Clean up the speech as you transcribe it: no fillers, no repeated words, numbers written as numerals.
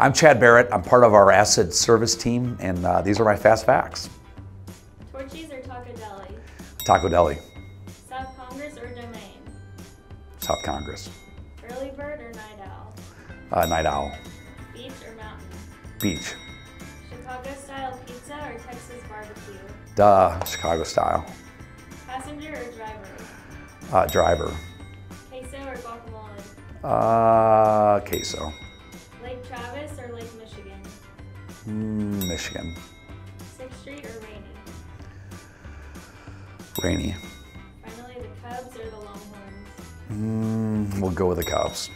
I'm Chad Barrett. I'm part of our acid service team, and these are my fast facts. Torchy's or Taco Deli? Taco Deli. South Congress or Domain? South Congress. Early bird or night owl? Night owl. Beach or mountain? Beach. Chicago style pizza or Texas barbecue? Duh, Chicago style. Passenger or driver? Driver. Queso or guacamole? Queso. Lake Travis or Lake Michigan? Michigan. 6th Street or Rainy? Rainy. Finally, the Cubs or the Longhorns? We'll go with the Cubs.